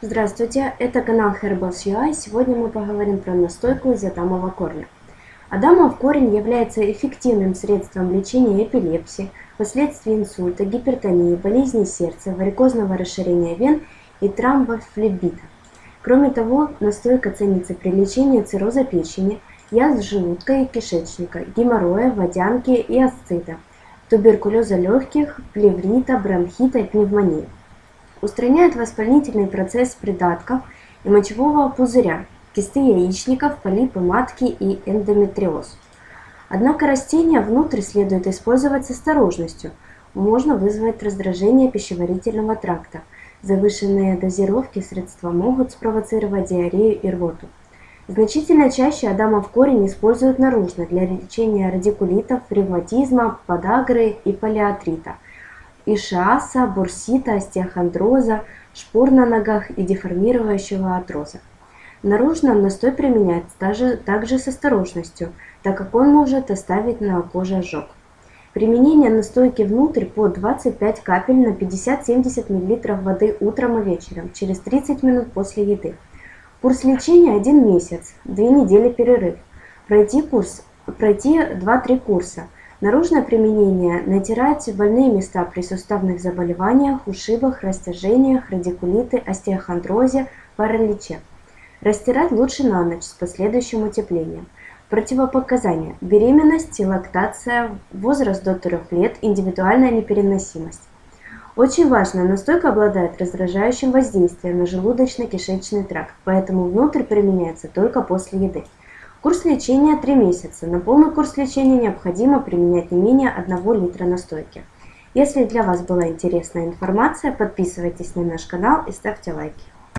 Здравствуйте, это канал Herbals.ua, и сегодня мы поговорим про настойку из адамового корня. Адамов корень является эффективным средством лечения эпилепсии, последствий инсульта, гипертонии, болезней сердца, варикозного расширения вен и тромбофлебита. Кроме того, настойка ценится при лечении цирроза печени, язв желудка и кишечника, геморроя, водянки и асцита, туберкулеза легких, плеврита, бронхита и пневмонии. Устраняет воспалительный процесс придатков и мочевого пузыря, кисты яичников, полипы матки и эндометриоз. Однако растение внутрь следует использовать с осторожностью. Можно вызвать раздражение пищеварительного тракта. Завышенные дозировки средства могут спровоцировать диарею и рвоту. Значительно чаще адамов корень используют наружно для лечения радикулитов, ревматизма, подагры и палеартрита, ишиаса, бурсита, остеохондроза, шпор на ногах и деформирующего артроза. Наружно настой применяется также с осторожностью, так как он может оставить на коже ожог. Применение настойки внутрь по 25 капель на 50-70 мл воды утром и вечером, через 30 минут после еды. Курс лечения 1 месяц, 2 недели перерыв. Пройти 2-3 курса. Наружное применение: натирать больные места при суставных заболеваниях, ушибах, растяжениях, радикулите, остеохондрозе, параличе. Растирать лучше на ночь с последующим утеплением. Противопоказания: беременность, лактация, возраст до 3 лет, индивидуальная непереносимость. Очень важно, настойка обладает раздражающим воздействием на желудочно-кишечный тракт, поэтому внутрь применяется только после еды. Курс лечения 3 месяца. На полный курс лечения необходимо применять не менее 1 литра настойки. Если для вас была интересная информация, подписывайтесь на наш канал и ставьте лайки.